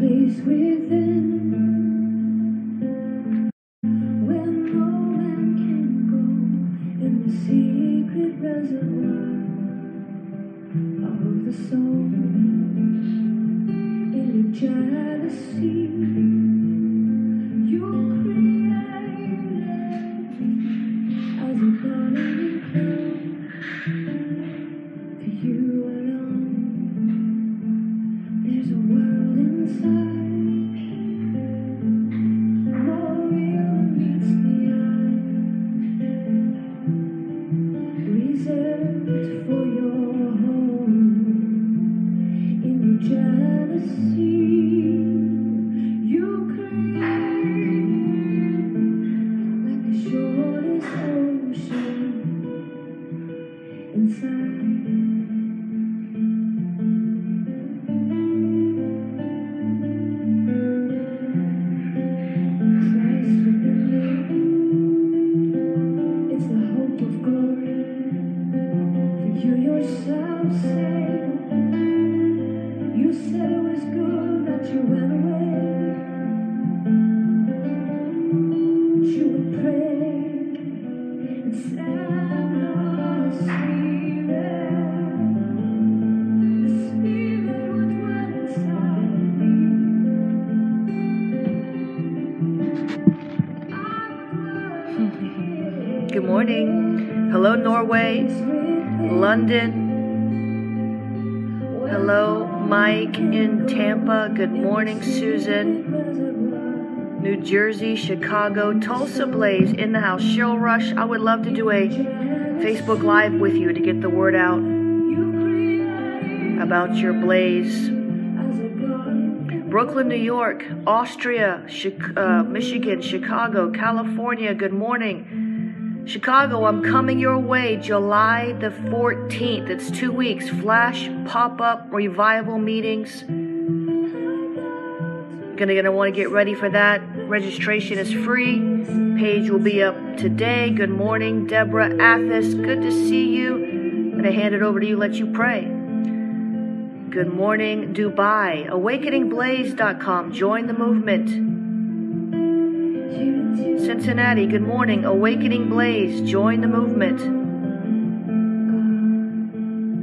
place within, where no man can go, in the secret reservoir of the soul, in the jealousy. Good morning. Hello, Norway, London. Hello, Mike in Tampa. Good morning, Susan. New Jersey, Chicago, Tulsa Blaze in the house. Cheryl Rush, I would love to do a Facebook Live with you to get the word out about your blaze. Brooklyn, New York, Austria, Michigan, Chicago, California. Good morning. Chicago, I'm coming your way July the 14th. It's 2 weeks. Flash, pop-up, revival meetings. Gonna want to get ready for that. Registration is free. Page will be up today. Good morning, Deborah Athis. Good to see you. I'm going to hand it over to you, let you pray. Good morning, Dubai. Awakeningblaze.com. Join the movement. Cincinnati, good morning. Awakening Blaze, join the movement.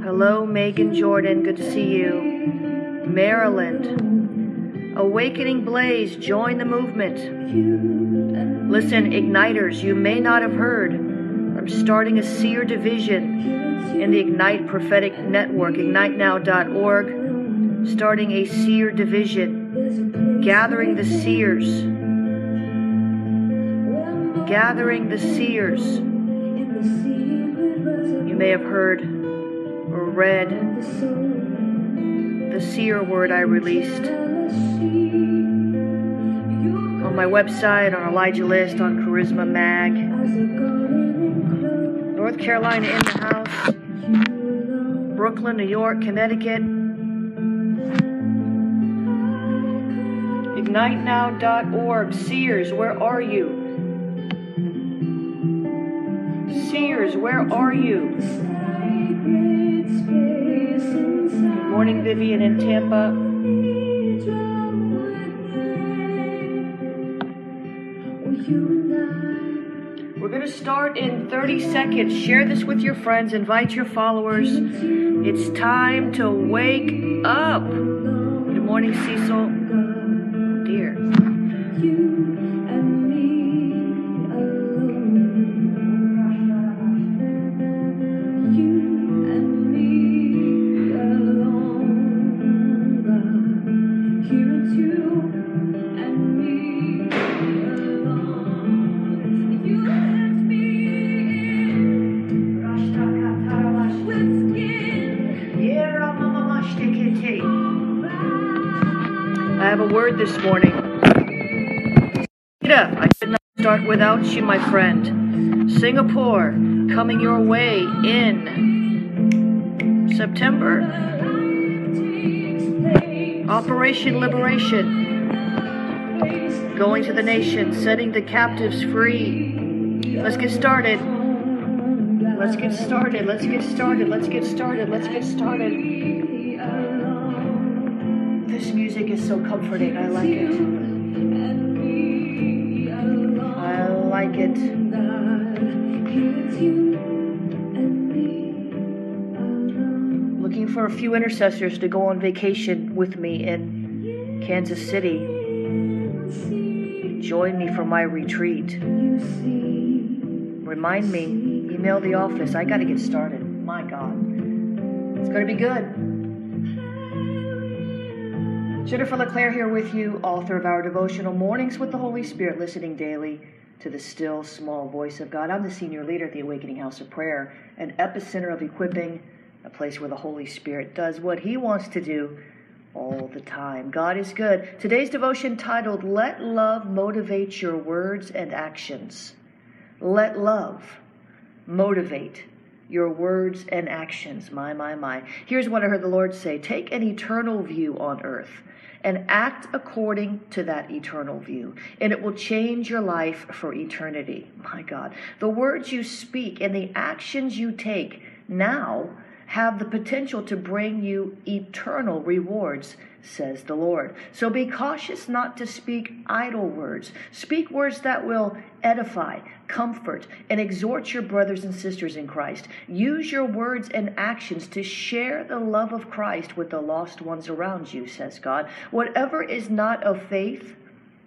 Hello, Megan Jordan, good to see you. Maryland, Awakening Blaze, join the movement. Listen, Igniters, you may not have heard, I'm starting a seer division in the Ignite Prophetic Network, ignitenow.org, starting a seer division, gathering the seers. Gathering the seers. You may have heard or read the seer word I released on my website, on Elijah List, on Charisma Mag. North Carolina in the house. Brooklyn, New York, Connecticut. IgniteNow.org. Seers, where are you? Seers, where are you? Good morning, Vivian in Tampa. We're going to start in 30 seconds. Share this with your friends. Invite your followers. It's time to wake up. Good morning, Cecil. Oh, dear. This morning, I could not start without you, my friend. Singapore, coming your way in September. Operation Liberation, going to the nation, setting the captives free. Let's get started. Let's get started. Let's get started. Let's get started. Let's get started. This music is so comforting. I like it. I like it. Looking for a few intercessors to go on vacation with me in Kansas City. Join me for my retreat. Remind me, email the office. I got to get started. My God. It's going to be good. Jennifer LeClaire here with you, author of our devotional Mornings with the Holy Spirit, listening daily to the still small voice of God. I'm the senior leader at the Awakening House of Prayer, an epicenter of equipping, a place where the Holy Spirit does what he wants to do all the time. God is good. Today's devotion titled, Let Love Motivate Your Words and Actions. Let love motivate your words and actions. My. Here's what I heard the Lord say. Take an eternal view on earth and act according to that eternal view, and it will change your life for eternity. My God. The words you speak and the actions you take now have the potential to bring you eternal rewards, says the Lord. So be cautious not to speak idle words. Speak words that will edify, comfort, and exhort your brothers and sisters in Christ. Use your words and actions to share the love of Christ with the lost ones around you, says God. Whatever is not of faith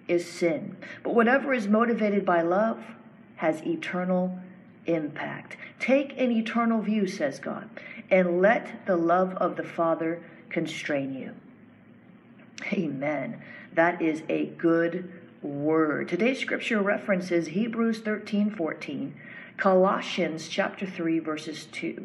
is sin, but whatever is motivated by love has eternal impact. Take an eternal view, says God, and let the love of the Father constrain you. Amen. That is a good word. Today's scripture references Hebrews 13:14, Colossians chapter 3 verse 2,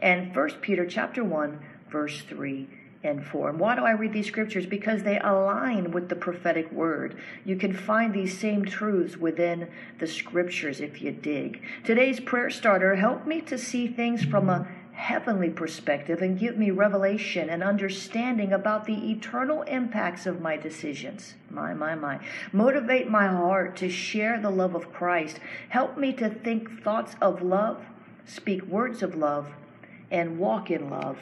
and 1 Peter chapter 1 verse 3 and 4. And why do I read these scriptures? Because they align with the prophetic word. You can find these same truths within the scriptures if you dig. Today's prayer starter, help me to see things from a heavenly perspective and give me revelation and understanding about the eternal impacts of my decisions. My. Motivate my heart to share the love of Christ. Help me to think thoughts of love, speak words of love, and walk in love.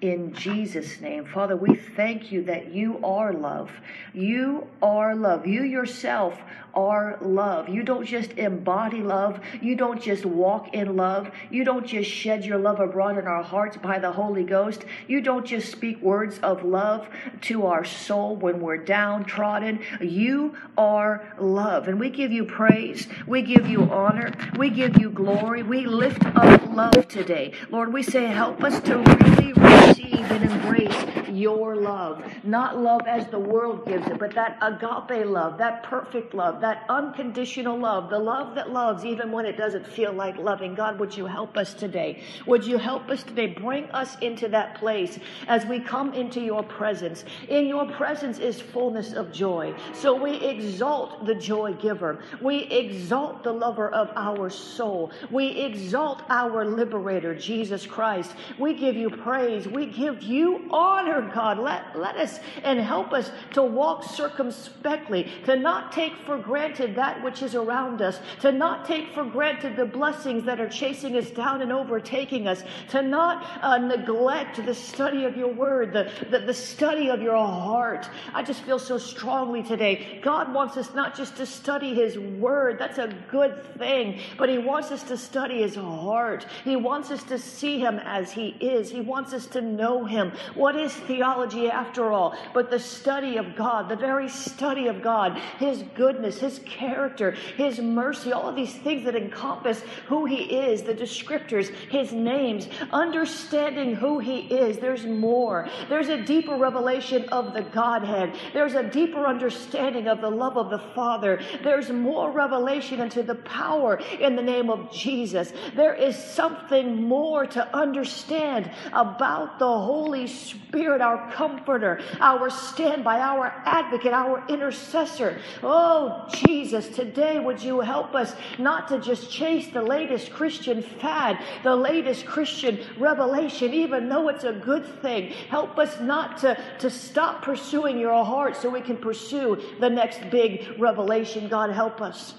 In Jesus' name, Father, we thank you that you are love. You are love. You yourself are love. You don't just embody love. You don't just walk in love. You don't just shed your love abroad in our hearts by the Holy Ghost. You don't just speak words of love to our soul when we're downtrodden. You are love. And we give you praise. We give you honor. We give you glory. We lift up love today. Lord, we say, help us to really receive and embrace your love, not love as the world gives it, but that agape love, that perfect love, that unconditional love, the love that loves even when it doesn't feel like loving. God, would you help us today? Would you help us today? Bring us into that place as we come into your presence. In your presence is fullness of joy. So we exalt the joy giver. We exalt the lover of our soul. We exalt our liberator, Jesus Christ. We give you praise. We give you honor, God. Let us and help us to walk circumspectly, to not take for granted that which is around us, to not take for granted the blessings that are chasing us down and overtaking us, to not neglect the study of your word, the study of your heart. I just feel so strongly today. God wants us not just to study his word. That's a good thing, but he wants us to study his heart. He wants us to see him as he is. He wants us to know him. What is theology after all but the study of God, the very study of God, his goodness, his character, his mercy, all of these things that encompass who he is, the descriptors, his names, understanding who he is. There's more. There's a deeper revelation of the Godhead. There's a deeper understanding of the love of the Father. There's more revelation into the power in the name of Jesus. There is something more to understand about the Holy Spirit, our comforter, our standby, our advocate, our intercessor. Oh, Jesus, today would you help us not to just chase the latest Christian fad, the latest Christian revelation, even though it's a good thing. Help us not to stop pursuing your heart so we can pursue the next big revelation. God, help us.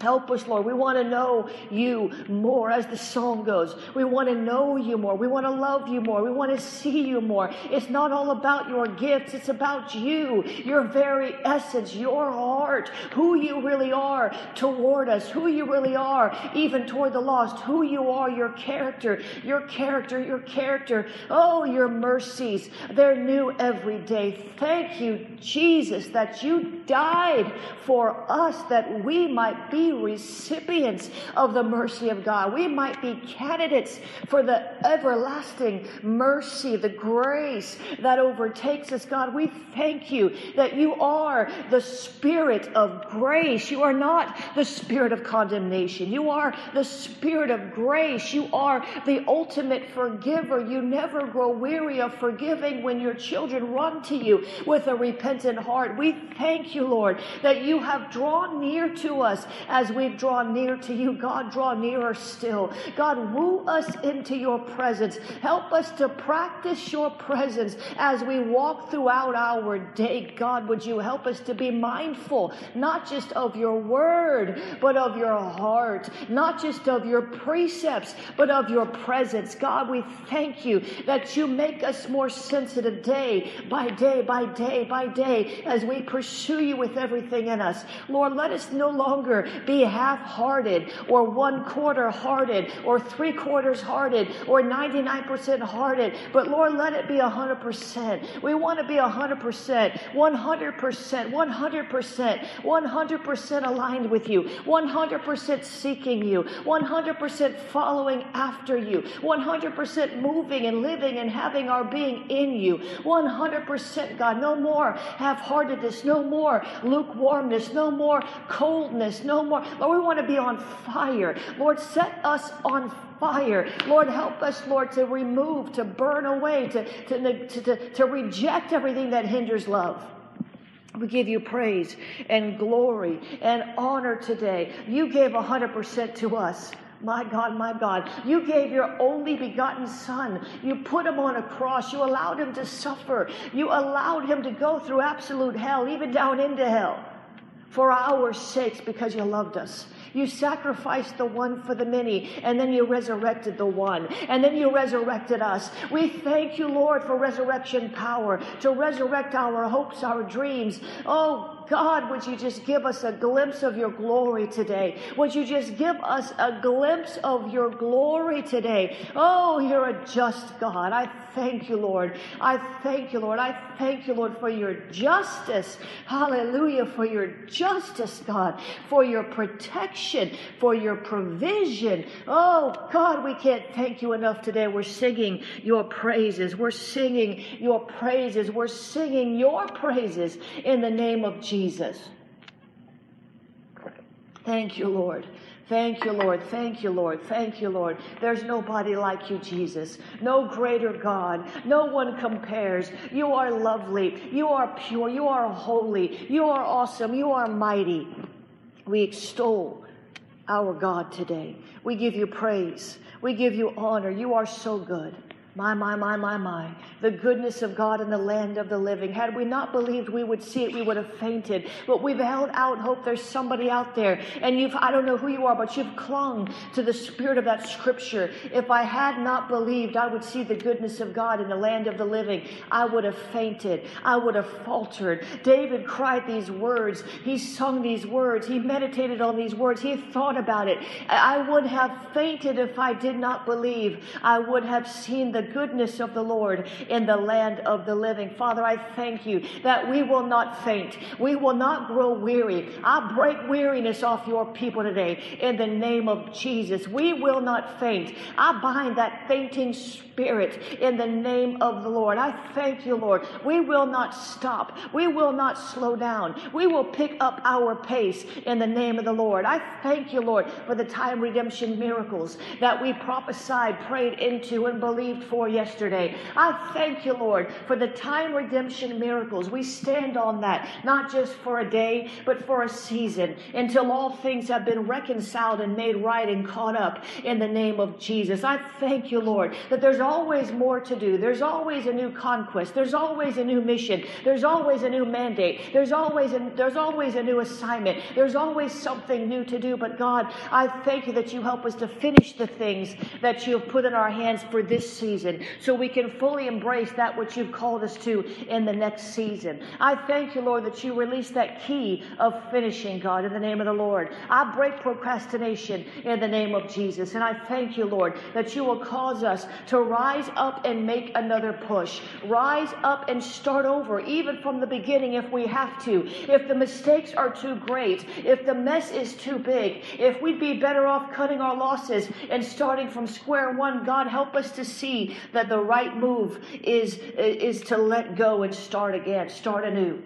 Help us, Lord. We want to know you more, as the song goes. We want to know you more. We want to love you more. We want to see you more. It's not all about your gifts. It's about you, your very essence, your heart, who you really are toward us, who you really are even toward the lost, who you are, your character, your character, your character. Oh, your mercies, they're new every day. Thank you, Jesus, that you died for us, that we might be recipients of the mercy of God. We might be candidates for the everlasting mercy, the grace that overtakes us. God, we thank you that you are the Spirit of grace. You are not the spirit of condemnation. You are the Spirit of grace. You are the ultimate forgiver. You never grow weary of forgiving when your children run to you with a repentant heart. We thank you, Lord, that you have drawn near to us as we've drawn near to you. God, draw nearer still. God, woo us into your presence. Help us to practice your presence as we walk throughout our day. God, would you help us to be mindful, not just of your word, but of your heart, not just of your precepts, but of your presence. God, we thank you that you make us more sensitive day by day by day by day as we pursue you with everything in us. Lord, let us no longer be half-hearted or one-quarter-hearted or three-quarters-hearted or 99%-hearted, but Lord, let it be 100%. We want to be 100%, 100%, 100%, 100% aligned with you, 100% seeking you, 100% following after you, 100% moving and living and having our being in you, 100%, God. No more half-heartedness, no more lukewarmness, no more coldness, no more. Lord, we want to be on fire. Lord, set us on fire. Lord, help us, Lord, to remove, to burn away, to reject everything that hinders love. We give you praise and glory and honor today. You gave 100% to us. My God, you gave your only begotten Son. You put him on a cross. You allowed him to suffer. You allowed him to go through absolute hell, even down into hell, for our sakes, because you loved us. You sacrificed the one for the many, and then you resurrected the one, and then you resurrected us. We thank you, Lord, for resurrection power, to resurrect our hopes, our dreams. Oh, God, would you just give us a glimpse of your glory today? Would you just give us a glimpse of your glory today? Oh, you're a just God. I thank you, Lord. I thank you, Lord. I thank you, Lord, for your justice. Hallelujah, for your justice, God, for your protection, for your provision. Oh, God, we can't thank you enough today. We're singing your praises. We're singing your praises. We're singing your praises in the name of Jesus. Thank you, Lord. Thank you, Lord. Thank you, Lord. Thank you, Lord. There's nobody like you, Jesus. No greater God. No one compares. You are lovely. You are pure. You are holy. You are awesome. You are mighty. We extol our God today. We give you praise. We give you honor. You are so good. My, the goodness of God in the land of the living. Had we not believed we would see it, we would have fainted. But we've held out hope. There's somebody out there. And I don't know who you are, but you've clung to the spirit of that scripture. If I had not believed I would see the goodness of God in the land of the living, I would have fainted. I would have faltered. David cried these words. He sung these words. He meditated on these words. He thought about it. I would have fainted if I did not believe. I would have seen the goodness of the Lord in the land of the living. Father, I thank you that we will not faint. We will not grow weary. I break weariness off your people today in the name of Jesus. We will not faint. I bind that fainting spirit in the name of the Lord. I thank you, Lord. We will not stop. We will not slow down. We will pick up our pace in the name of the Lord. I thank you, Lord, for the time redemption miracles that we prophesied, prayed into, and believed for yesterday. I thank you, Lord, for the time redemption miracles. We stand on that, not just for a day, but for a season, until all things have been reconciled and made right and caught up in the name of Jesus. I thank you, Lord, that there's always more to do. There's always a new conquest. There's always a new mission. There's always a new mandate. There's always a new assignment. There's always something new to do. But God, I thank you that you help us to finish the things that you have put in our hands for this season, so we can fully embrace that which you've called us to in the next season. I thank you, Lord, that you release that key of finishing, God, in the name of the Lord. I break procrastination in the name of Jesus. And I thank you, Lord, that you will cause us to rise up and make another push. Rise up and start over, even from the beginning if we have to. If the mistakes are too great, if the mess is too big, if we'd be better off cutting our losses and starting from square one, God, help us to see that the right move is to let go and start again, start anew.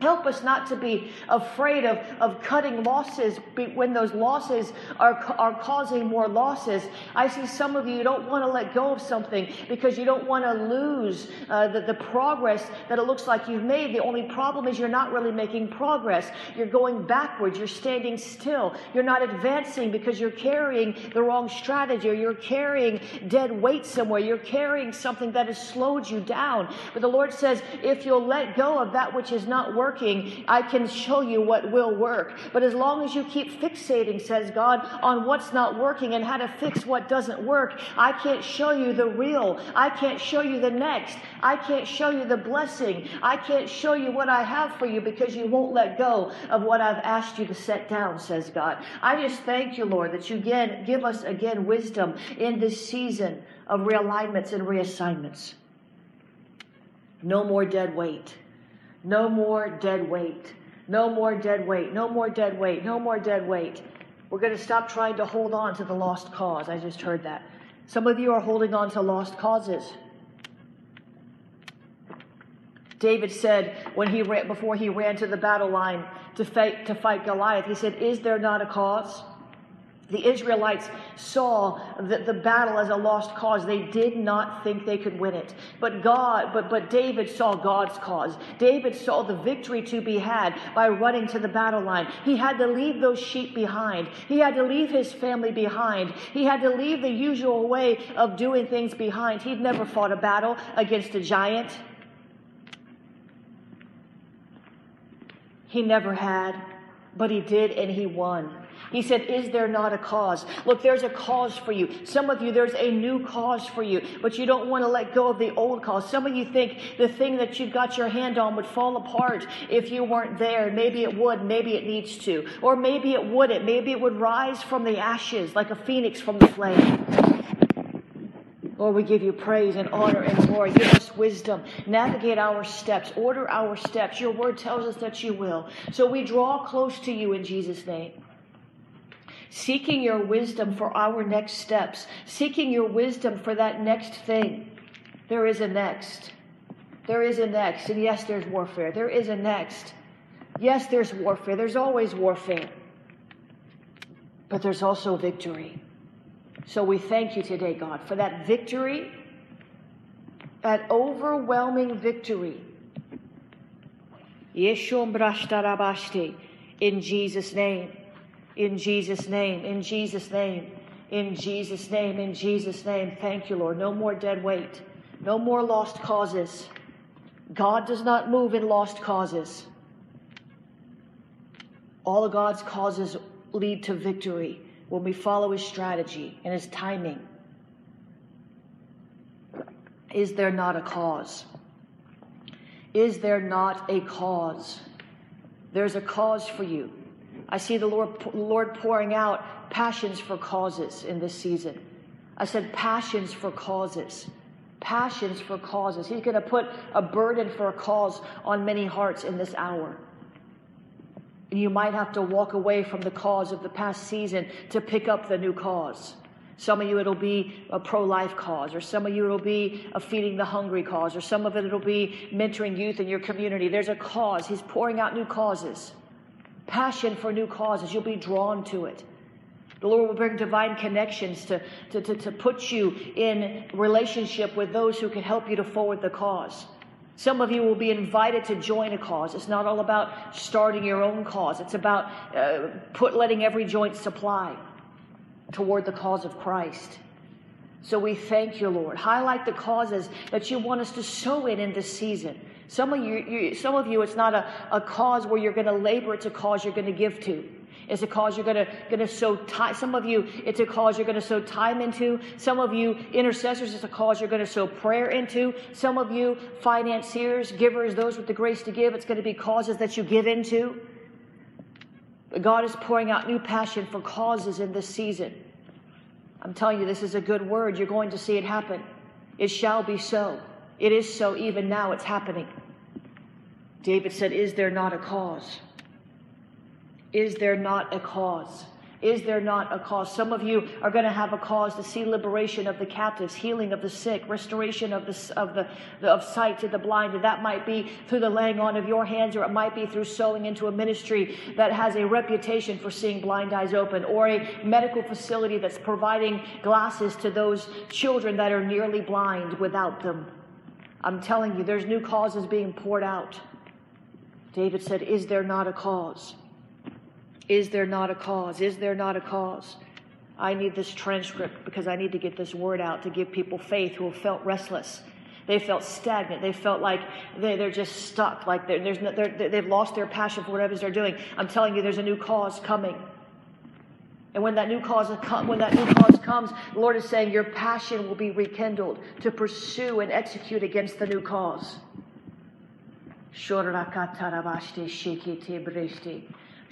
Help us not to be afraid of cutting losses when those losses are causing more losses. I see some of you don't want to let go of something because you don't want to lose the progress that it looks like you've made. The only problem is you're not really making progress. You're going backwards. You're standing still. You're not advancing because you're carrying the wrong strategy, or you're carrying dead weight somewhere. You're carrying something that has slowed you down. But the Lord says, if you'll let go of that which is not working, I can show you what will work. But as long as you keep fixating, says God, on what's not working and how to fix what doesn't work, I can't show you the real. I can't show you the next. I can't show you the blessing. I can't show you what I have for you because you won't let go of what I've asked you to set down, says God. I just thank you, Lord, that you give us again wisdom in this season of realignments and reassignments. No more dead weight. No more dead weight. No more dead weight. No more dead weight. No more dead weight. We're going to stop trying to hold on to the lost cause. I just heard that. Some of you are holding on to lost causes. David said before he ran to the battle line to fight Goliath, he said, "Is there not a cause?" The Israelites saw the battle as a lost cause. They did not think they could win it. But David saw God's cause. David saw the victory to be had by running to the battle line. He had to leave those sheep behind. He had to leave his family behind. He had to leave the usual way of doing things behind. He'd never fought a battle against a giant. He never had, but he did, and he won. He said, "Is there not a cause?" Look, there's a cause for you. Some of you, there's a new cause for you, but you don't want to let go of the old cause. Some of you think the thing that you've got your hand on would fall apart if you weren't there. Maybe it would. Maybe it needs to. Or maybe it wouldn't. Maybe it would rise from the ashes like a phoenix from the flame. Lord, we give you praise and honor and glory. Give us wisdom. Navigate our steps. Order our steps. Your word tells us that you will. So we draw close to you in Jesus' name. Seeking your wisdom for our next steps. Seeking your wisdom for that next thing. There is a next. There is a next. And yes, there's warfare. There is a next. Yes, there's warfare. There's always warfare. But there's also victory. So we thank you today, God, for that victory. That overwhelming victory. Yeshom brashtarabashti. In Jesus' name. In Jesus' name, in Jesus' name, in Jesus' name, in Jesus' name. Thank you, Lord. No more dead weight. No more lost causes. God does not move in lost causes. All of God's causes lead to victory when we follow his strategy and his timing. Is there not a cause? Is there not a cause? There's a cause for you. I see the Lord pouring out passions for causes in this season. I said passions for causes. Passions for causes. He's going to put a burden for a cause on many hearts in this hour. And you might have to walk away from the cause of the past season to pick up the new cause. Some of you, it'll be a pro-life cause, or some of you, it'll be a feeding the hungry cause, or some of it, it'll be mentoring youth in your community. There's a cause. He's pouring out new causes. Passion for new causes. You'll be drawn to it. The Lord will bring divine connections to put you in relationship with those who can help you to forward the cause. Some of you will be invited to join a cause. It's not all about starting your own cause. It's about letting every joint supply toward the cause of Christ. So we thank you, Lord. Highlight the causes that you want us to sow in this season. Some of you, it's not a cause where you're going to labor. It's a cause you're going to give to. It's a cause you're going to sow time. Some of you, it's a cause you're going to sow time into. Some of you, intercessors, it's a cause you're going to sow prayer into. Some of you, financiers, givers, those with the grace to give, it's going to be causes that you give into. But God is pouring out new passion for causes in this season. I'm telling you, this is a good word. You're going to see it happen. It shall be so. It is so even now. It's happening. David said, is there not a cause? Is there not a cause? Is there not a cause? Some of you are going to have a cause to see liberation of the captives, healing of the sick, restoration of sight to the blind. And that might be through the laying on of your hands, or it might be through sowing into a ministry that has a reputation for seeing blind eyes open, or a medical facility that's providing glasses to those children that are nearly blind without them. I'm telling you, there's new causes being poured out. David said, is there not a cause? Is there not a cause? Is there not a cause? I need this transcript because I need to get this word out to give people faith who have felt restless. They felt stagnant. They felt like they're just stuck, like they've lost their passion for whatever they're doing. I'm telling you, there's a new cause coming. And when that new cause comes, the Lord is saying your passion will be rekindled to pursue and execute against the new cause.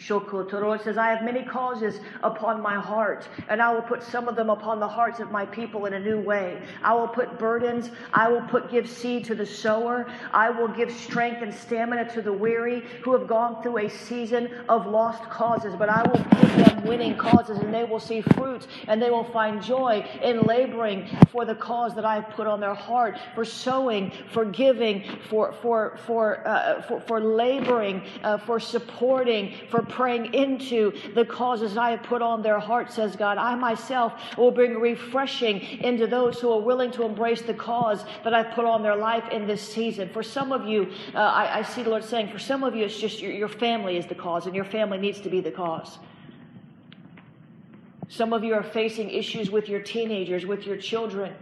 Shoko Toro says, I have many causes upon my heart, and I will put some of them upon the hearts of my people in a new way. I will put burdens. I will give seed to the sower. I will give strength and stamina to the weary who have gone through a season of lost causes, but I will give them winning causes, and they will see fruits, and they will find joy in laboring for the cause that I have put on their heart, for sowing, for giving, for laboring, for supporting, for praying into the causes I have put on their heart, says God. I myself will bring refreshing into those who are willing to embrace the cause that I've put on their life in this season. For some of you, I see the Lord saying, for some of you, it's just your family is the cause, and your family needs to be the cause. Some of you are facing issues with your teenagers, with your children,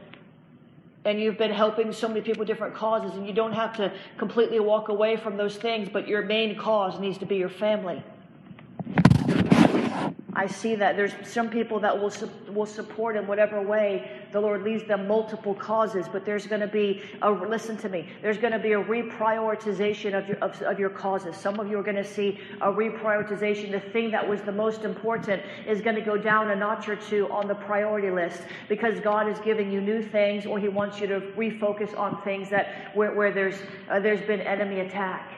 and you've been helping so many people with different causes, and you don't have to completely walk away from those things, but your main cause needs to be your family. I see that there's some people that will support in whatever way the Lord leads them multiple causes, but there's going to be a reprioritization of your causes. Some of you are going to see a reprioritization. The thing that was the most important is going to go down a notch or two on the priority list because God is giving you new things, or He wants you to refocus on things that where there's been enemy attack.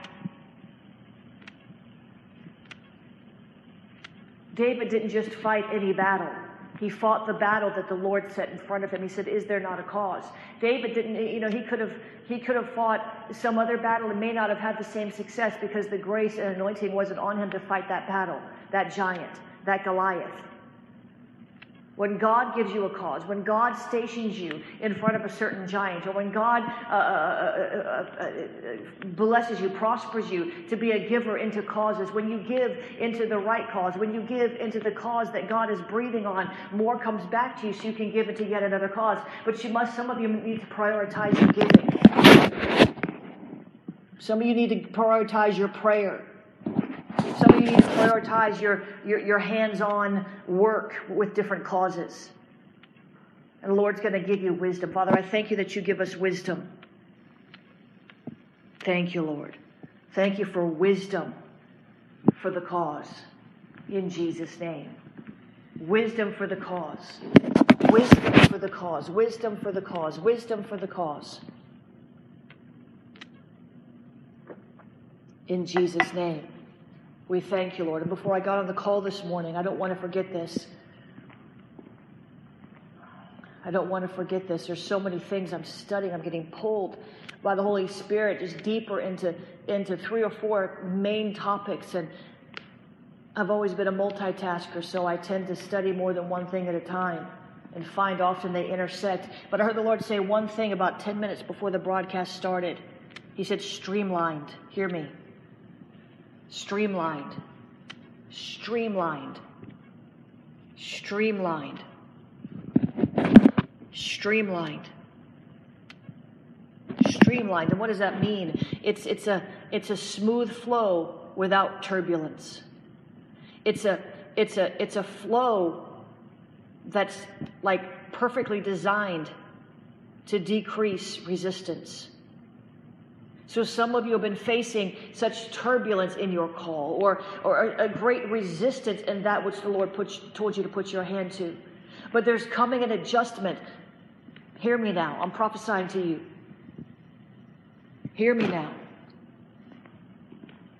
David didn't just fight any battle. He fought the battle that the Lord set in front of him. He said, is there not a cause? David didn't, he could have fought some other battle and may not have had the same success because the grace and anointing wasn't on him to fight that battle, that giant, that Goliath. When God gives you a cause, when God stations you in front of a certain giant, or when God blesses you, prospers you to be a giver into causes, when you give into the right cause, when you give into the cause that God is breathing on, more comes back to you so you can give it to yet another cause. But some of you need to prioritize your giving. Some of you need to prioritize your prayer. Some of you need to prioritize your hands-on work with different causes. And the Lord's going to give you wisdom. Father, I thank you that you give us wisdom. Thank you, Lord. Thank you for wisdom for the cause. In Jesus' name. Wisdom for the cause. Wisdom for the cause. Wisdom for the cause. Wisdom for the cause. In Jesus' name. We thank you, Lord. And before I got on the call this morning, I don't want to forget this. I don't want to forget this. There's so many things I'm studying. I'm getting pulled by the Holy Spirit just deeper into 3 or 4 main topics. And I've always been a multitasker, so I tend to study more than one thing at a time and find often they intersect. But I heard the Lord say one thing about 10 minutes before the broadcast started. He said, streamlined. Hear me. Streamlined. Streamlined. Streamlined. Streamlined. Streamlined. And what does that mean? It's a smooth flow without turbulence. It's a flow that's like perfectly designed to decrease resistance. So some of you have been facing such turbulence in your call, or a great resistance in that which the Lord told you to put your hand to. But there's coming an adjustment. Hear me now. I'm prophesying to you. Hear me now.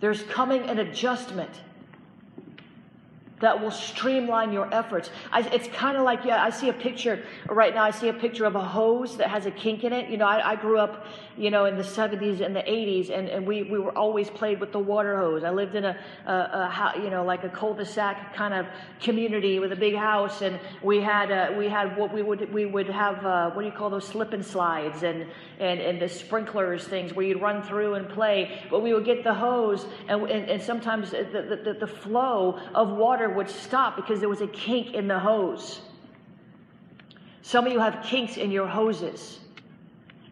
There's coming an adjustment that will streamline your efforts. It's kind of like, yeah, I see a picture right now. I see a picture of a hose that has a kink in it. You know, I grew up, you know, in the 70s and the 80s, and we were always played with the water hose. I lived in a you know, like a cul-de-sac kind of community with a big house, and we had what we would have what do you call those slip and slides and the sprinklers things where you'd run through and play. But we would get the hose, and sometimes the flow of water would stop because there was a kink in the hose. Some of you have kinks in your hoses,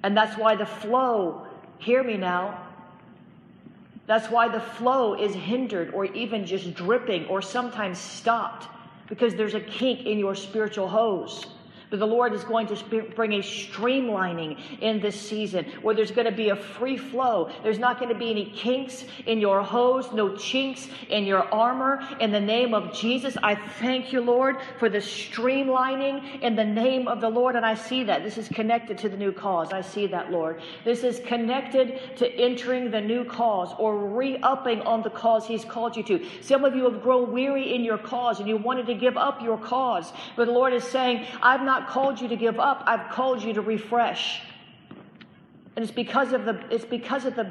and that's why the flow, hear me now, that's why the flow is hindered or even just dripping or sometimes stopped, because there's a kink in your spiritual hose. But the Lord is going to bring a streamlining in this season where there's going to be a free flow. There's not going to be any kinks in your hose, no chinks in your armor. In the name of Jesus, I thank you, Lord, for the streamlining in the name of the Lord. And I see that. This is connected to the new cause. I see that, Lord. This is connected to entering the new cause or re-upping on the cause He's called you to. Some of you have grown weary in your cause and you wanted to give up your cause. But the Lord is saying, I've not called you to give up. I've called you to refresh. And it's because of the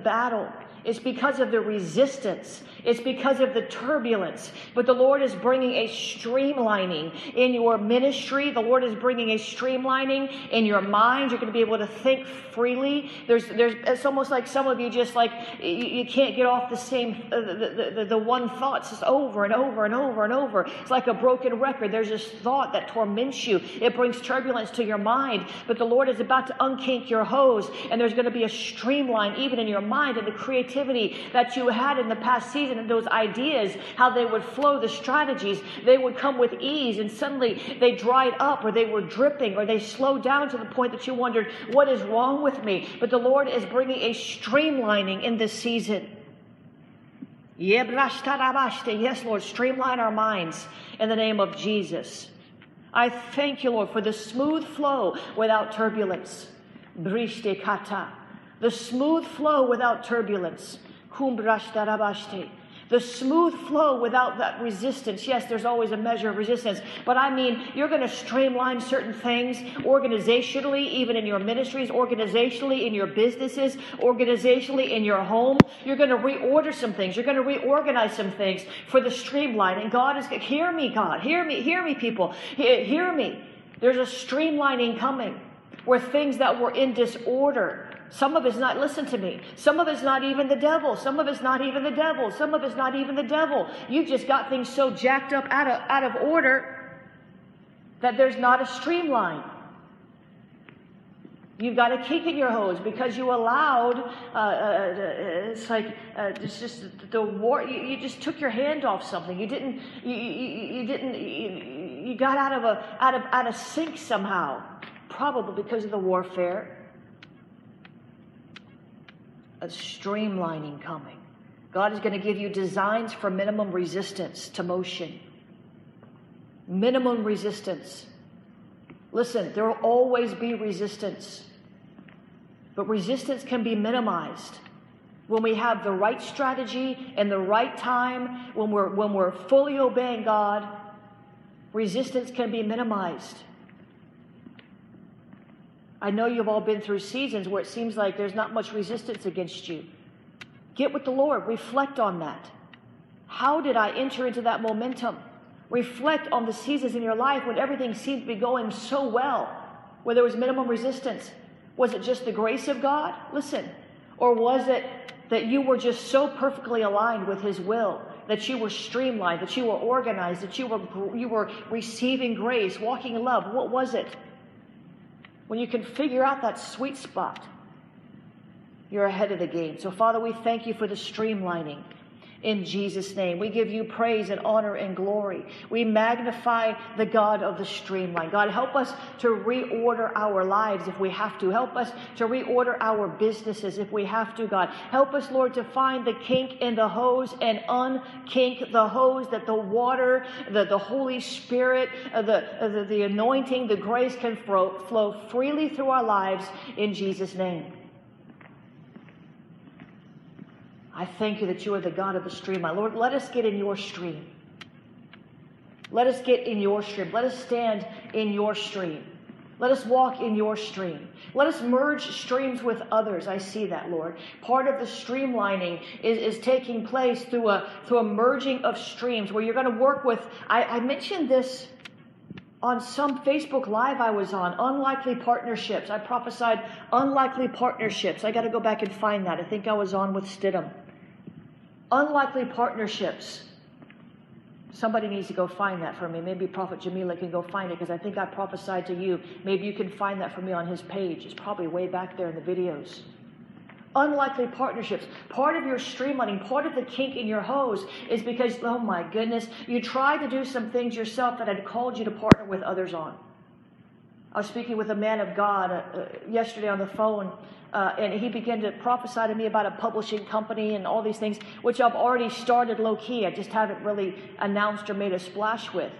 battle. It's because of the resistance. It's because of the turbulence. But the Lord is bringing a streamlining in your ministry. The Lord is bringing a streamlining in your mind. You're going to be able to think freely. It's almost like some of you just like, you can't get off the same, the one thought. It's just over and over and over and over. It's like a broken record. There's this thought that torments you. It brings turbulence to your mind. But the Lord is about to unkink your hose, and there's going to be a streamline even in your mind, and the creativity that you had in the past season, and those ideas, how they would flow, the strategies, they would come with ease, and suddenly they dried up, or they were dripping, or they slowed down to the point that you wondered, what is wrong with me? But the Lord is bringing a streamlining in this season. Yes, Lord, streamline our minds in the name of Jesus. I thank you, Lord, for the smooth flow without turbulence. The smooth flow without turbulence. The smooth flow without that resistance. Yes, there's always a measure of resistance, but I mean, you're going to streamline certain things organizationally, even in your ministries, organizationally in your businesses, organizationally in your home. You're going to reorder some things. You're going to reorganize some things for the streamline. And God is, hear me, God, hear me, people, hear me. There's a streamlining coming where things that were in disorder, some of it's not, listen to me, some of it's not even the devil. Some of it's not even the devil. Some of it's not even the devil. You just got things so jacked up out of order that there's not a streamline. You've got a kink in your hose because you allowed, it's like, it's just the war, you just took your hand off something. You got out of sync somehow, probably because of the warfare. A streamlining coming. God is going to give you designs for minimum resistance to motion. Minimum resistance. Listen, there will always be resistance, but resistance can be minimized when we have the right strategy and the right time, when we're fully obeying God. Resistance can be minimized. I know you've all been through seasons where it seems like there's not much resistance against you. Get with the Lord. Reflect on that. How did I enter into that momentum? Reflect on the seasons in your life when everything seemed to be going so well, where there was minimum resistance. Was it just the grace of God? Listen. Or was it that you were just so perfectly aligned with His will, that you were streamlined, that you were organized, that you were receiving grace, walking in love? What was it? When you can figure out that sweet spot, you're ahead of the game. So, Father, we thank you for the streamlining. In Jesus' name, we give you praise and honor and glory. We magnify the God of the streamline. God, help us to reorder our lives if we have to. Help us to reorder our businesses if we have to, God. Help us, Lord, to find the kink in the hose and unkink the hose, that the water, the Holy Spirit, the anointing, the grace can flow freely through our lives in Jesus' name. I thank you that you are the God of the stream. My Lord, let us get in your stream. Let us get in your stream. Let us stand in your stream. Let us walk in your stream. Let us merge streams with others. I see that, Lord. Part of the streamlining is taking place through a merging of streams where you're going to work with, I mentioned this on some Facebook Live I was on, unlikely partnerships. I prophesied unlikely partnerships. I got to go back and find that. I think I was on with Stidham. Unlikely partnerships. Somebody needs to go find that for me. Maybe Prophet Jamila can go find it, because I think I prophesied to you. Maybe you can find that for me on his page. It's probably way back there in the videos. Unlikely partnerships. Part of your streamlining, part of the kink in your hose is because, oh my goodness, you try to do some things yourself that I'd called you to partner with others on. I was speaking with a man of God yesterday on the phone, and he began to prophesy to me about a publishing company and all these things, which I've already started low-key. I just haven't really announced or made a splash with.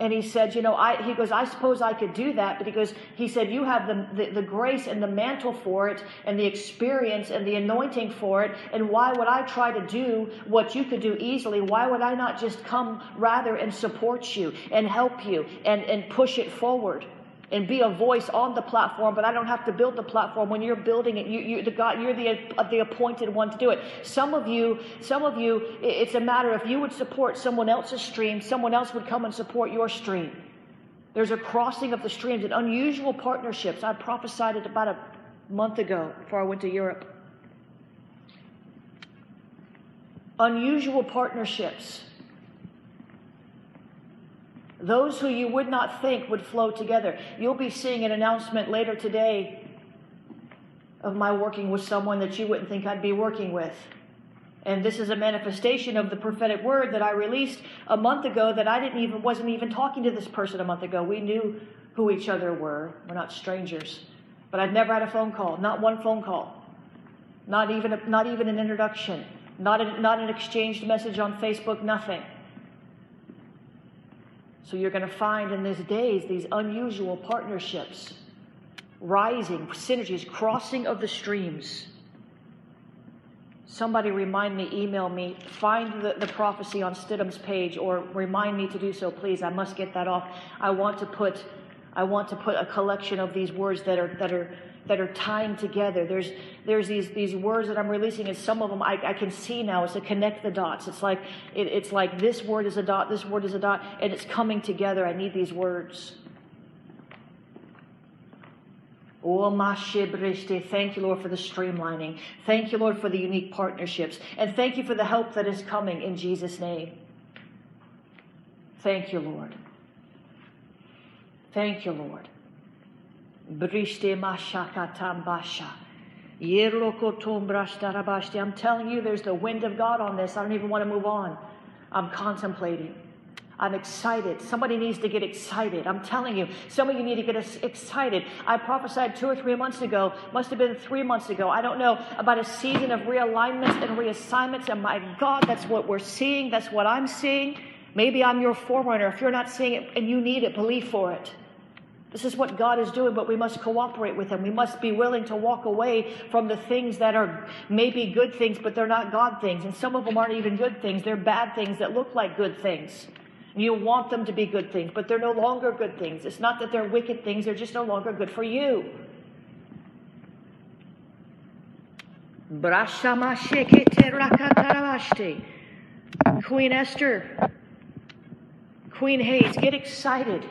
And he said, you know, he goes, I suppose I could do that. But he goes, he said, you have the grace and the mantle for it and the experience and the anointing for it. And why would I try to do what you could do easily? Why would I not just come rather and support you and help you and push it forward and be a voice on the platform? But I don't have to build the platform when you're building it. You're the appointed one to do it. Some of you, it's a matter if you would support someone else's stream, someone else would come and support your stream. There's a crossing of the streams and unusual partnerships. I prophesied it about a month ago before I went to Europe. Unusual partnerships. Those who you would not think would flow together. You'll be seeing an announcement later today of my working with someone that you wouldn't think I'd be working with. And this is a manifestation of the prophetic word that I released a month ago, that I wasn't even talking to this person a month ago. We knew who each other were. We're not strangers. But I've never had a phone call, not one phone call. Not even an introduction. Not an exchanged message on Facebook, nothing. So you're going to find in these days these unusual partnerships, rising, synergies, crossing of the streams. Somebody remind me, email me, find the prophecy on Stidham's page, or remind me to do so, please. I must get that off. I want to put a collection of these words that are tying together. There's these words that I'm releasing, and some of them I can see now. It's to connect the dots. It's like this word is a dot, this word is a dot, and it's coming together. I need these words. Thank you, Lord, for the streamlining. Thank you, Lord, for the unique partnerships. And thank you for the help that is coming in Jesus' name. Thank you, Lord. Thank you, Lord. I'm telling you, there's the wind of God on this. I don't even want to move on. I'm contemplating. I'm excited. Somebody needs to get excited. I'm telling you, some of you need to get excited. I prophesied 2 or 3 months ago, must have been 3 months ago, I don't know, about a season of realignments and reassignments. And my God, that's what we're seeing. That's what I'm seeing. Maybe I'm your forerunner. If you're not seeing it and you need it, believe for it. This is what God is doing, but we must cooperate with Him. We must be willing to walk away from the things that are maybe good things, but they're not God things. And some of them aren't even good things. They're bad things that look like good things. You want them to be good things, but they're no longer good things. It's not that they're wicked things. They're just no longer good for you. Queen Esther, Queen Hayes, get excited.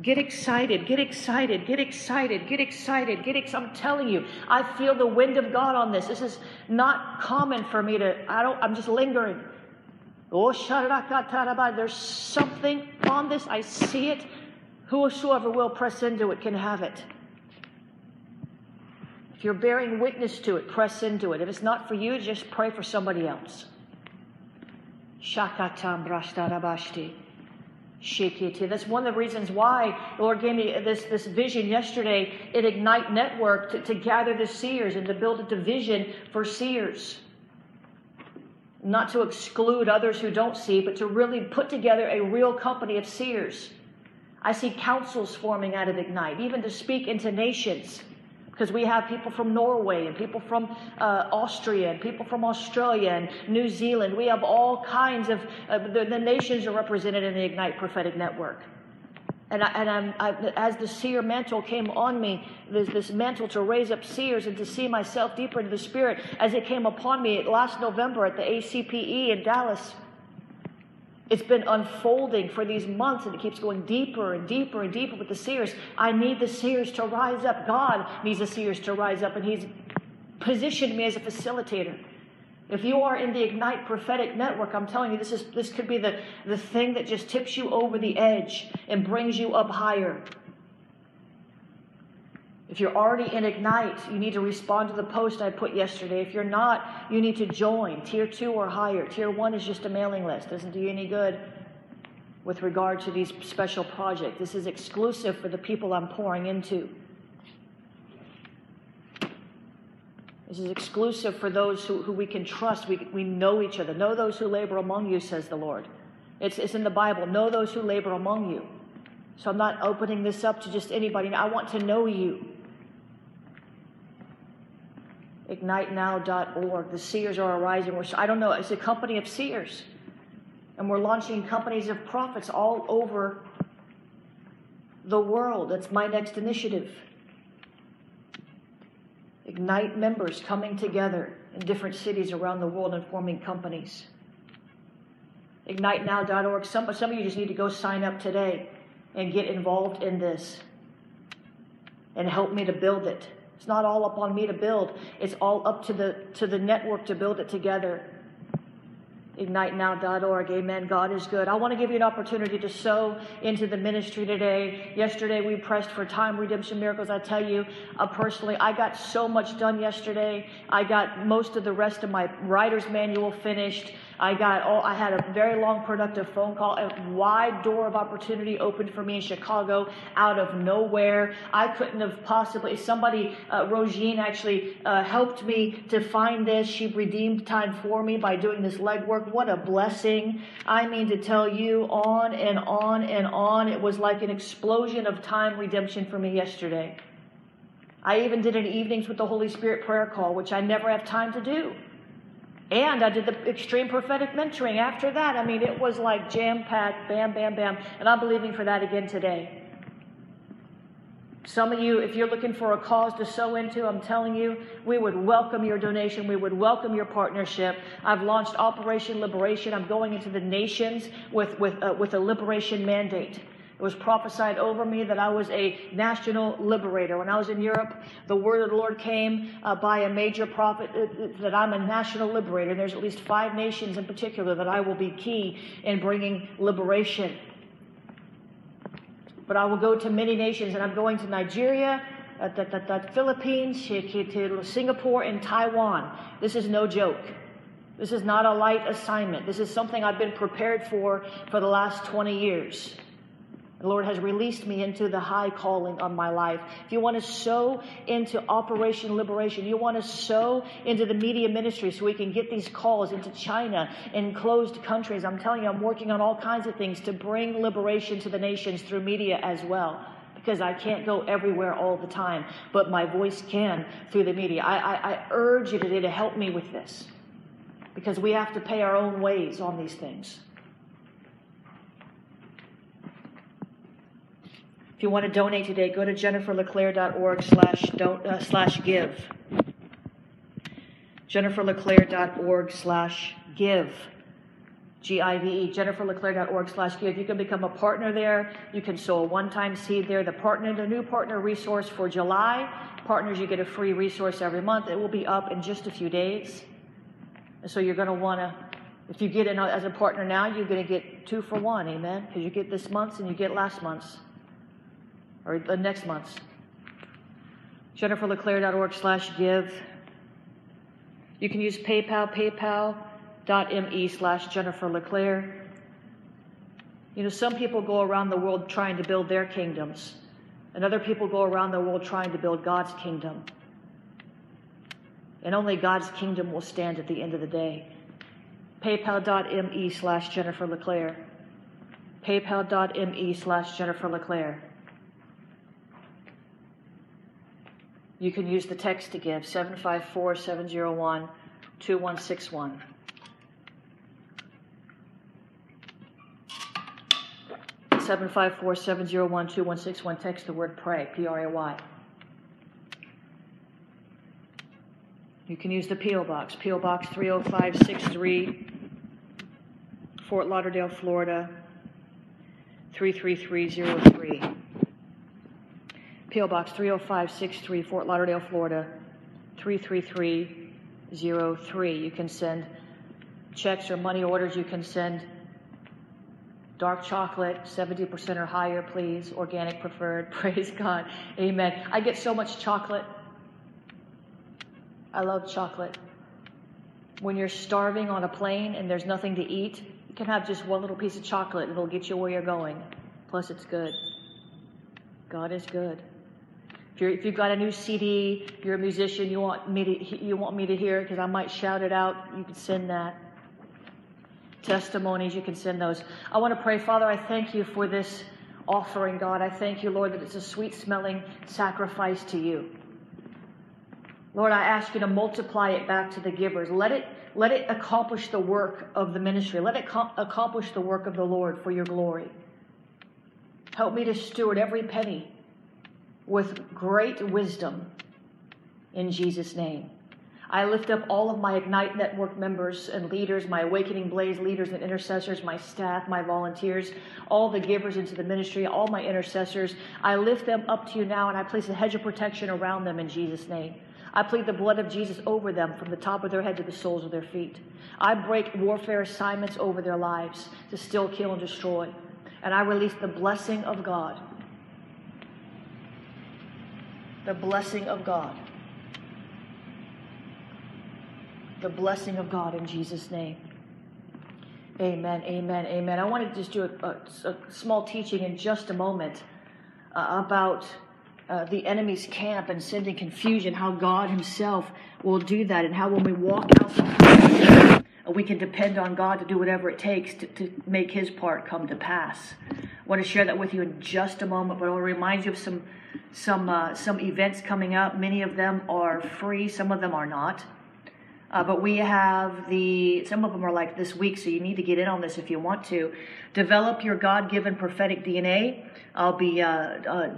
Get excited, get excited, get excited, get excited, get excited. I'm telling you, I feel the wind of God on this. This is not common for me to, I'm just lingering. Oh, there's something on this. I see it. Whosoever will press into it can have it. If you're bearing witness to it, press into it. If it's not for you, just pray for somebody else. Shakatam brashtarabashti. That's one of the reasons why the Lord gave me this vision yesterday at Ignite Network to gather the seers and to build a division for seers. Not to exclude others who don't see, but to really put together a real company of seers. I see councils forming out of Ignite, even to speak into nations. Because we have people from Norway and people from Austria and people from Australia and New Zealand. We have all kinds of, the nations are represented in the Ignite Prophetic Network. As the seer mantle came on me, this mantle to raise up seers and to see myself deeper into the Spirit, as it came upon me last November at the ACPE in Dallas, it's been unfolding for these months, and it keeps going deeper and deeper and deeper with the seers. I need the seers to rise up. God needs the seers to rise up, and He's positioned me as a facilitator. If you are in the Ignite Prophetic Network, I'm telling you, this could be the thing that just tips you over the edge and brings you up higher. If you're already in Ignite, you need to respond to the post I put yesterday. If you're not, you need to join Tier 2 or higher. Tier 1 is just a mailing list. Doesn't do you any good with regard to these special projects. This is exclusive for the people I'm pouring into. This is exclusive for those who we can trust. We know each other. Know those who labor among you, says the Lord. It's in the Bible. Know those who labor among you. So I'm not opening this up to just anybody. I want to know you. ignitenow.org. The seers are arising. I don't know. It's a company of seers. And we're launching companies of prophets all over the world. That's my next initiative. Ignite members coming together in different cities around the world and forming companies. ignitenow.org. Some of you just need to go sign up today and get involved in this and help me to build it. It's not all up on me to build. It's all up to the network to build it together. IgniteNow.org. Amen. God is good. I want to give you an opportunity to sow into the ministry today. Yesterday we pressed for time, redemption, miracles. I tell you, personally, I got so much done yesterday. I got most of the rest of my writer's manual finished. I had a very long, productive phone call. A wide door of opportunity opened for me in Chicago out of nowhere. I couldn't have possibly. Somebody, Rogine, actually helped me to find this. She redeemed time for me by doing this legwork. What a blessing! I mean to tell you, on and on and on. It was like an explosion of time redemption for me yesterday. I even did an Evenings with the Holy Spirit prayer call, which I never have time to do. And I did the extreme prophetic mentoring after that. I mean, it was like jam-packed, bam, bam, bam. And I'm believing for that again today. Some of you, if you're looking for a cause to sow into, I'm telling you, we would welcome your donation. We would welcome your partnership. I've launched Operation Liberation. I'm going into the nations with a liberation mandate. It was prophesied over me that I was a national liberator. When I was in Europe, the word of the Lord came by a major prophet that I'm a national liberator. And there's at least 5 nations in particular that I will be key in bringing liberation. But I will go to many nations, and I'm going to Nigeria, the Philippines, Singapore, and Taiwan. This is no joke. This is not a light assignment. This is something I've been prepared for the last 20 years. The Lord has released me into the high calling on my life. If you want to sow into Operation Liberation, you want to sow into the media ministry so we can get these calls into China and closed countries. I'm telling you, I'm working on all kinds of things to bring liberation to the nations through media as well, because I can't go everywhere all the time, but my voice can through the media. I urge you today to help me with this, because we have to pay our own ways on these things. If you want to donate today, go to jenniferleclaire.org/give. jenniferleclaire.org/give. GIVE, jenniferleclaire.org/give. You can become a partner there. You can sow a one-time seed there. The new partner resource for July. Partners, you get a free resource every month. It will be up in just a few days. And so you're going to want to, if you get in as a partner now, you're going to get 2 for 1, amen? Because you get this month's and you get last month's, or the next month's. jenniferleclaire.org/give. You can use PayPal, paypal.me/JenniferLeClaire. You know, some people go around the world trying to build their kingdoms, and other people go around the world trying to build God's kingdom. And only God's kingdom will stand at the end of the day. PayPal.me/JenniferLeClaire. PayPal.me/JenniferLeClaire. You can use the text to give, 754-701-2161. Text the word pray, PRAY. You can use the P.O. Box, P.O. Box 30563, Fort Lauderdale, Florida, 33303. P.O. Box 30563, Fort Lauderdale, Florida, 33303. You can send checks or money orders. You can send dark chocolate, 70% or higher, please. Organic preferred. Praise God. Amen. I get so much chocolate. I love chocolate. When you're starving on a plane and there's nothing to eat, you can have just one little piece of chocolate and it'll get you where you're going. Plus, it's good. God is good. If you've got a new CD, you're a musician, you want me to hear it because I might shout it out, you can send that. Testimonies, you can send those. I want to pray. Father, I thank you for this offering, God. I thank you, Lord, that it's a sweet-smelling sacrifice to you. Lord, I ask you to multiply it back to the givers. Let it accomplish the work of the ministry. Let it accomplish the work of the Lord for your glory. Help me to steward every penny with great wisdom in Jesus' name. I lift up all of my Ignite Network members and leaders, my Awakening Blaze leaders and intercessors, my staff, my volunteers, all the givers into the ministry, all my intercessors. I lift them up to you now, and I place a hedge of protection around them in Jesus' name. I plead the blood of Jesus over them from the top of their head to the soles of their feet. I break warfare assignments over their lives to steal, kill, and destroy. And I release the blessing of God. The blessing of God. The blessing of God in Jesus' name. Amen, amen, amen. I want to just do a small teaching in just a moment about the enemy's camp and sending confusion, how God himself will do that, and how when we walk out from God, we can depend on God to do whatever it takes to make his part come to pass. I want to share that with you in just a moment, but I want to remind you of some events coming up. Many of them are free, some of them are not. But we have some of them are like this week, so you need to get in on this if you want to. Develop your God-given prophetic DNA. I'll be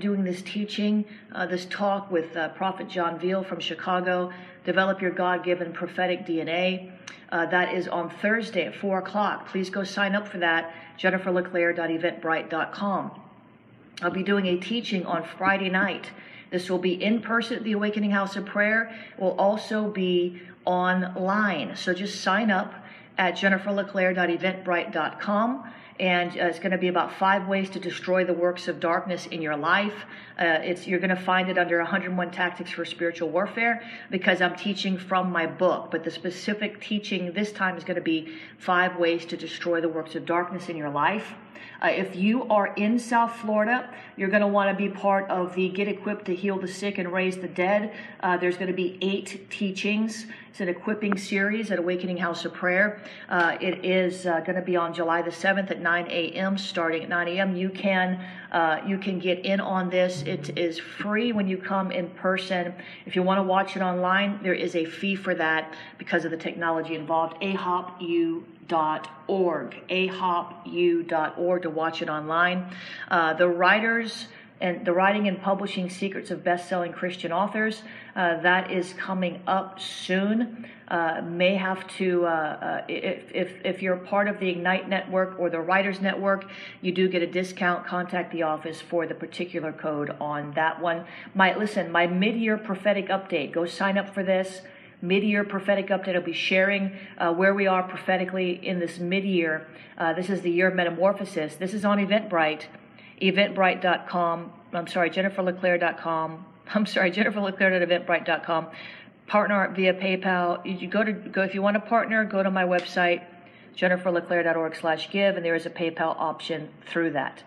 doing this teaching, this talk with Prophet John Veal from Chicago. Develop your God-given prophetic DNA. That is on Thursday at 4 o'clock. Please go sign up for that, jenniferleclaire.eventbrite.com. I'll be doing a teaching on Friday night. This will be in person at the Awakening House of Prayer. It will also be online. So just sign up at jenniferleclaire.eventbrite.com, and it's going to be about 5 ways to destroy the works of darkness in your life. You're going to find it under 101 Tactics for Spiritual Warfare, because I'm teaching from my book, but the specific teaching this time is going to be 5 ways to destroy the works of darkness in your life. If you are in South Florida, you're going to want to be part of the Get Equipped to Heal the Sick and Raise the Dead. There's going to be 8 teachings. It's an equipping series at Awakening House of Prayer. It is going to be on July the 7th at 9 a.m. Starting at 9 a.m. You can get in on this. It is free when you come in person. If you want to watch it online, there is a fee for that because of the technology involved. AHOPU.org to watch it online. The writers and the Writing and Publishing Secrets of Best-Selling Christian Authors. That is coming up soon. May have to, if you're part of the Ignite Network or the Writers Network, you do get a discount. Contact the office for the particular code on that one. My mid-year prophetic update, go sign up for this. Mid-year prophetic update. I'll be sharing where we are prophetically in this mid-year. This is the year of metamorphosis. This is on Eventbrite, eventbrite.com. I'm sorry, jenniferleclaire.com. I'm sorry, jenniferleclaire.eventbrite.com. Partner via PayPal. You go if you want to partner, go to my website, jenniferleclaire.org/give, and there is a PayPal option through that.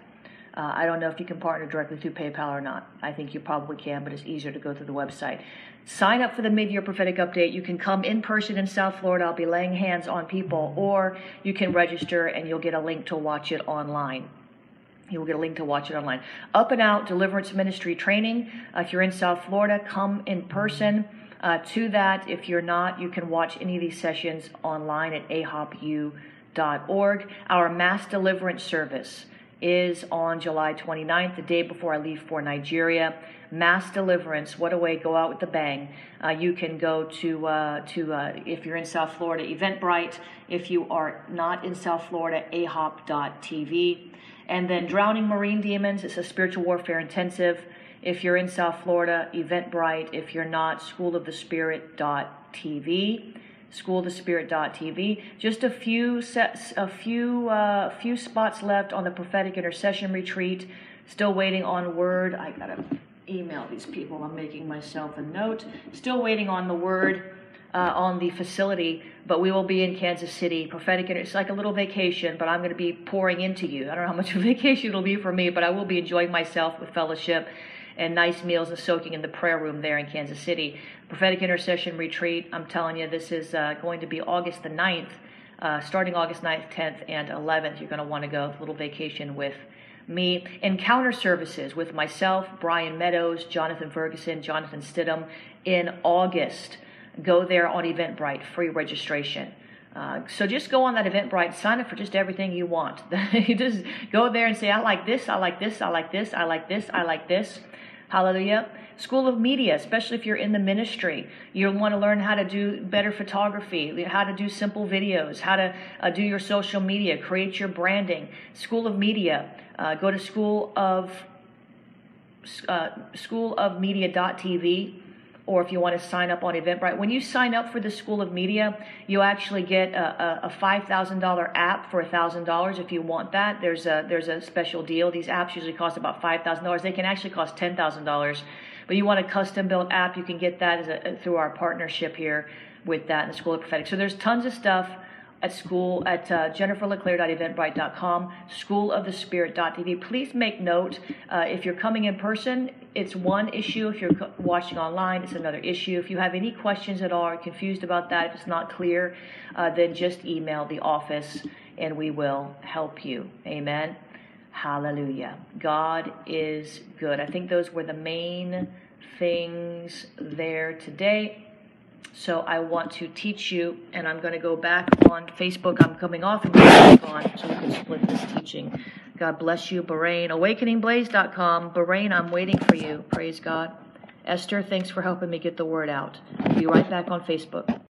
I don't know if you can partner directly through PayPal or not. I think you probably can, but it's easier to go through the website. Sign up for the mid-year prophetic update. You can come in person in South Florida. I'll be laying hands on people, or you can register and you'll get a link to watch it online. You will get a link to watch it online. Up and Out Deliverance Ministry Training. If you're in South Florida, come in person to that. If you're not, you can watch any of these sessions online at AHOPU.org. Our Mass Deliverance Service is on July 29th, the day before I leave for Nigeria. Mass deliverance, what a way, go out with a bang. You can go to if you're in South Florida, Eventbrite. If you are not in South Florida, AHOP.tv. And then Drowning Marine Demons, it's a spiritual warfare intensive. If you're in South Florida, Eventbrite. If you're not, SchoolOfTheSpirit.tv. SchoolOfTheSpirit.tv. Just a few spots left on the prophetic intercession retreat. Still waiting on word. I gotta email these people. I'm making myself a note. Still waiting on the word on the facility, but we will be in Kansas City. Prophetic. It's like a little vacation, but I'm going to be pouring into you. I don't know how much of a vacation it'll be for me, but I will be enjoying myself with fellowship and nice meals and soaking in the prayer room there in Kansas City. Prophetic Intercession Retreat, I'm telling you, this is going to be August the 9th, starting August 9th, 10th, and 11th. You're going to want to go, a little vacation with me. Encounter services with myself, Brian Meadows, Jonathan Ferguson, Jonathan Stidham in August. Go there on Eventbrite, free registration. So just go on that Eventbrite, sign up for just everything you want. You just go there and say, I like this, I like this, I like this, I like this, I like this. Hallelujah. School of Media, especially if you're in the ministry, you want to learn how to do better photography, how to do simple videos, how to do your social media, create your branding. School of Media, go to schoolofmedia.tv, or if you want to sign up on Eventbrite. When you sign up for the School of Media, you actually get a $5,000 app for $1,000 if you want that. There's a special deal. These apps usually cost about $5,000. They can actually cost $10,000. But you want a custom-built app, you can get that through our partnership here with that in the School of Prophetic. So there's tons of stuff at school at jenniferleclaire.eventbrite.com, schoolofthespirit.tv. Please make note, if you're coming in person, it's one issue. If you're watching online, it's another issue. If you have any questions at all or confused about that, if it's not clear, then just email the office and we will help you. Amen. Hallelujah. God is good. I think those were the main things there today. So I want to teach you, and I'm going to go back on Facebook. I'm coming off and going back on so we can split this teaching. God bless you, Bahrain. Awakeningblaze.com. Bahrain, I'm waiting for you. Praise God. Esther, thanks for helping me get the word out. Be right back on Facebook.